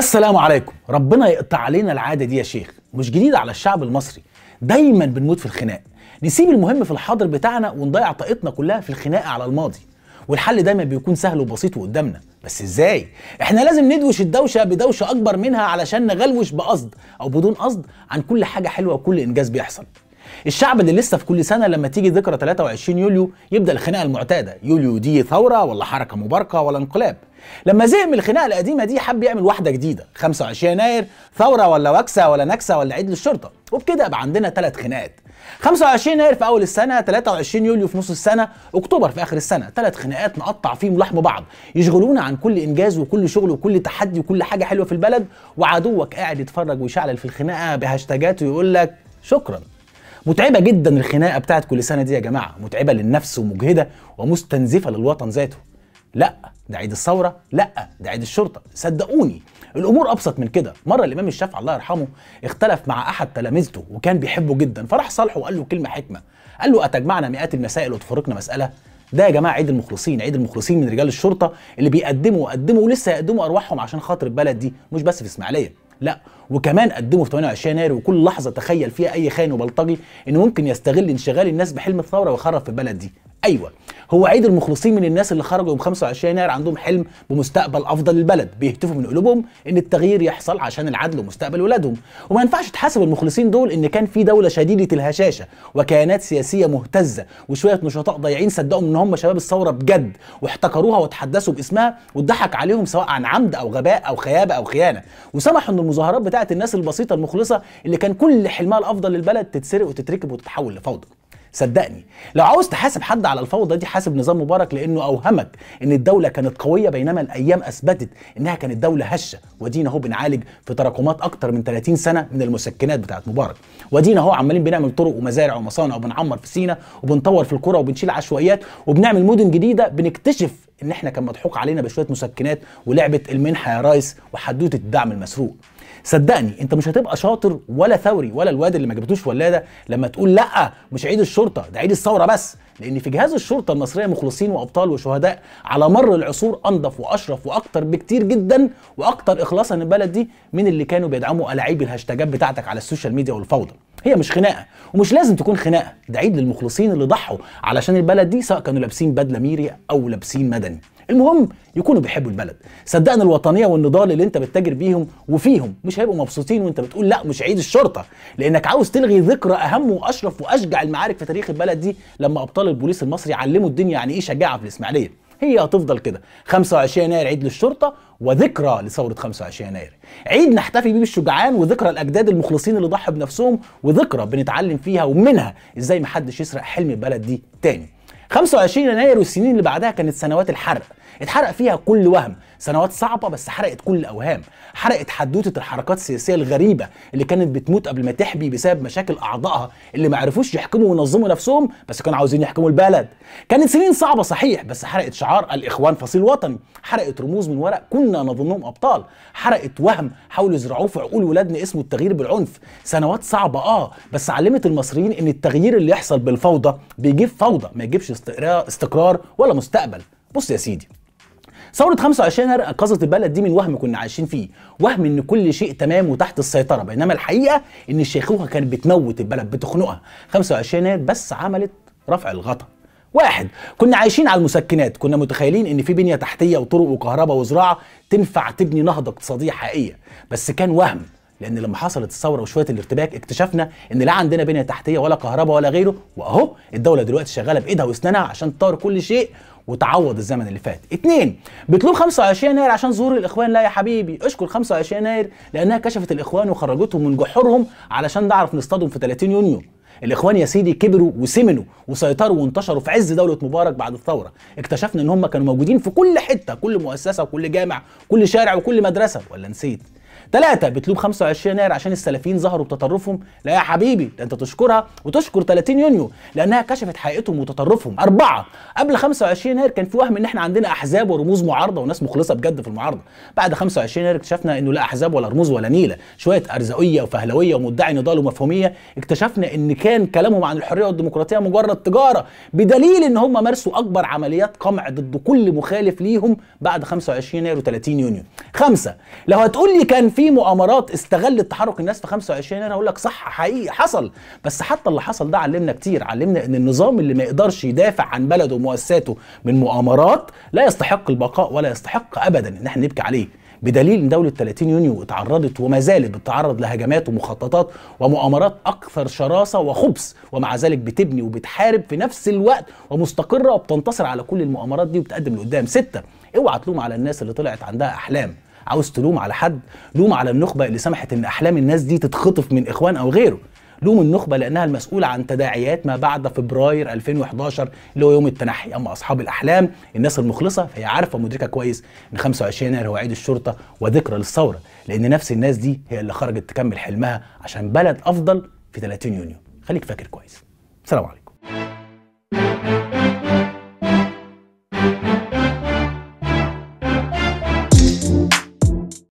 السلام عليكم. ربنا يقطع علينا العادة دي يا شيخ، مش جديدة على الشعب المصري، دايما بنموت في الخناق، نسيب المهم في الحاضر بتاعنا ونضيع طاقتنا كلها في الخناقة على الماضي، والحل دايما بيكون سهل وبسيط وقدامنا. بس ازاي؟ احنا لازم ندوش الدوشة بدوشة اكبر منها علشان نغلوش بقصد او بدون قصد عن كل حاجة حلوة وكل انجاز بيحصل. الشعب اللي لسه في كل سنة لما تيجي ذكرى 23 يوليو يبدأ الخناقة المعتادة، يوليو دي ثورة ولا حركة مباركة ولا انقلاب. لما زهق من الخناقة القديمة دي حب يعمل واحدة جديدة، 25 يناير ثورة ولا وكسة ولا نكسة ولا عيد للشرطة، وبكده بقى عندنا 3 خناقات، 25 يناير في أول السنة، 23 يوليو في نص السنة، أكتوبر في آخر السنة، 3 خناقات نقطع فيهم لحم بعض، يشغلونا عن كل إنجاز وكل شغل وكل تحدي وكل حاجة حلوة في البلد، وعدوك قاعد يتفرج ويشعلل في الخناقة بهاشتاجات ويقول لك شكرا. متعبة جدا الخناقة بتاعت كل سنة دي يا جماعة، متعبة للنفس ومجهدة ومستنزفة للوطن ذاته. لأ ده عيد الثورة، لأ ده عيد الشرطة، صدقوني الأمور أبسط من كده. مرة الإمام الشافعي الله يرحمه اختلف مع أحد تلامذته وكان بيحبه جدا، فراح صالحه وقال له كلمة حكمة، قال له أتجمعنا مئات المسائل وتفرقنا مسألة؟ ده يا جماعة عيد المخلصين، عيد المخلصين من رجال الشرطة اللي بيقدموا وقدموا ولسه يقدموا أرواحهم عشان خاطر البلد دي، مش بس في إسماعيلية، لا وكمان قدموا في 28 يناير وكل لحظه تخيل فيها اي خاين وبلطجي انه ممكن يستغل انشغال الناس بحلم الثوره ويخرب في البلد دي. ايوه هو عيد المخلصين من الناس اللي خرجوا يوم 25 يناير عندهم حلم بمستقبل افضل للبلد، بيهتفوا من قلوبهم ان التغيير يحصل عشان العدل ومستقبل ولادهم، وما ينفعش تحاسب المخلصين دول ان كان في دوله شديده الهشاشه وكيانات سياسيه مهتزه وشويه نشطاء ضايعين صدقوا ان هم شباب الثوره بجد واحتكروها وتحدثوا باسمها واتضحك عليهم سواء عن عمد او غباء او خيابه او خيانه، وسمحوا ان المظاهرات بتاعت الناس البسيطه المخلصه اللي كان كل حلمها الافضل للبلد تتسرق وتتركب وتتحول لفوضى. صدقني لو عاوز تحاسب حد على الفوضى دي حاسب نظام مبارك، لانه اوهمك ان الدوله كانت قويه بينما الايام اثبتت انها كانت دوله هشه، ودينا اهو بنعالج في تراكمات اكتر من 30 سنه من المسكنات بتاعت مبارك، ودينا اهو عمالين بنعمل طرق ومزارع ومصانع وبنعمر في سينا وبنطور في القرى وبنشيل عشوائيات وبنعمل مدن جديده، بنكتشف ان احنا كان مضحوك علينا بشويه مسكنات ولعبه المنحه يا ريس وحدوته الدعم المسروق. صدقني انت مش هتبقى شاطر ولا ثوري ولا الواد اللي ما جابتوش ولاده لما تقول لا مش عيد الشرطه ده عيد الثوره بس، لان في جهاز الشرطه المصريه مخلصين وابطال وشهداء على مر العصور انضف واشرف واكتر بكتير جدا واكتر اخلاصا للبلد دي من اللي كانوا بيدعموا الاعيب الهاشتاجات بتاعتك على السوشيال ميديا والفوضى. هي مش خناقه ومش لازم تكون خناقه، ده عيد للمخلصين اللي ضحوا علشان البلد دي سواء كانوا لابسين بدله ميري او لابسين مدني، المهم يكونوا بيحبوا البلد. صدقني الوطنيه والنضال اللي انت بتتاجر بيهم وفيهم مش هيبقوا مبسوطين وانت بتقول لا مش عيد الشرطه، لانك عاوز تلغي ذكرى اهم واشرف واشجع المعارك في تاريخ البلد دي لما ابطال البوليس المصري علموا الدنيا يعني ايه شجاعه في الاسماعيليه. هي هتفضل كده 25 يناير عيد للشرطه وذكرى لثوره 25 يناير، عيد نحتفي بيه بالشجعان وذكرى الاجداد المخلصين اللي ضحوا بنفسهم وذكرى بنتعلم فيها ومنها ازاي محدش يسرق حلم البلد دي تاني. 25 يناير والسنين اللي بعدها كانت سنوات الحرق، اتحرق فيها كل وهم، سنوات صعبة بس حرقت كل الأوهام، حرقت حدوتة الحركات السياسية الغريبة اللي كانت بتموت قبل ما تحبي بسبب مشاكل أعضائها اللي ما عرفوش يحكموا وينظموا نفسهم بس كانوا عاوزين يحكموا البلد. كانت سنين صعبة صحيح بس حرقت شعار الإخوان فصيل وطني، حرقت رموز من ورق كنا نظنهم أبطال، حرقت وهم حاولوا يزرعوه في عقول ولادنا اسمه التغيير بالعنف. سنوات صعبة بس علمت المصريين إن التغيير اللي يحصل بالفوضى بيجيب فوضى ما يجيبش استقرار ولا مستقبل. بص يا سيدي ثورة 25 يناير أنقذت البلد دي من وهم كنا عايشين فيه، وهم إن كل شيء تمام وتحت السيطرة، بينما الحقيقة إن الشيخوخة كانت بتموت البلد بتخنقها. 25 يناير بس عملت رفع الغطا. واحد، كنا عايشين على المسكنات، كنا متخيلين إن في بنية تحتية وطرق وكهرباء وزراعة تنفع تبني نهضة اقتصادية حقيقية، بس كان وهم، لأن لما حصلت الثورة وشوية الارتباك اكتشفنا إن لا عندنا بنية تحتية ولا كهرباء ولا غيره، وأهو الدولة دلوقتي شغالة بإيدها وأسنانها عشان تطور كل شيء وتعوض الزمن اللي فات. 2، بتلوم 25 يناير عشان ظهور الاخوان، لا يا حبيبي، اشكر 25 يناير لانها كشفت الاخوان وخرجتهم من جحورهم علشان نعرف نصطادهم في 30 يونيو. الاخوان يا سيدي كبروا وسمنوا وسيطروا وانتشروا في عز دوله مبارك بعد الثوره، اكتشفنا ان هم كانوا موجودين في كل حته، كل مؤسسه وكل جامع، كل شارع وكل مدرسه، ولا نسيت؟ 3 بتلوب 25 يناير عشان السلفيين ظهروا بتطرفهم، لا يا حبيبي ده انت تشكرها وتشكر 30 يونيو لانها كشفت حقيقتهم وتطرفهم. 4 قبل 25 يناير كان في وهم ان احنا عندنا احزاب ورموز معارضه وناس مخلصه بجد في المعارضه، بعد 25 يناير اكتشفنا انه لا احزاب ولا رموز ولا نيله، شويه ارزاقيه وفهلويه ومدعي نضال ومفهوميه، اكتشفنا ان كان كلامهم عن الحريه والديمقراطيه مجرد تجاره، بدليل ان هم مارسوا اكبر عمليات قمع ضد كل مخالف ليهم بعد 25 يناير و30 يونيو. 5 لو هتقول لي كان في مؤامرات استغلت تحرك الناس في 25 يناير هقول لك صح، حقيقي حصل، بس حتى اللي حصل ده علمنا كتير، علمنا ان النظام اللي ما يقدرش يدافع عن بلده ومؤسساته من مؤامرات لا يستحق البقاء ولا يستحق ابدا ان احنا نبكي عليه، بدليل ان دوله 30 يونيو اتعرضت وما زالت بتتعرض لهجمات ومخططات ومؤامرات اكثر شراسه وخبث، ومع ذلك بتبني وبتحارب في نفس الوقت ومستقره وبتنتصر على كل المؤامرات دي وبتقدم لقدام. 6 اوعى تلوم على الناس اللي طلعت عندها احلام، عاوز تلوم على حد لوم على النخبه اللي سمحت ان احلام الناس دي تتخطف من اخوان او غيره، لوم النخبه لانها المسؤوله عن تداعيات ما بعد فبراير 2011 اللي هو يوم التنحي. اما اصحاب الاحلام الناس المخلصه فهي عارفه ومدركه كويس ان 25 يناير هو عيد الشرطه وذكرى للثوره، لان نفس الناس دي هي اللي خرجت تكمل حلمها عشان بلد افضل في 30 يونيو. خليك فاكر كويس. سلام عليكم.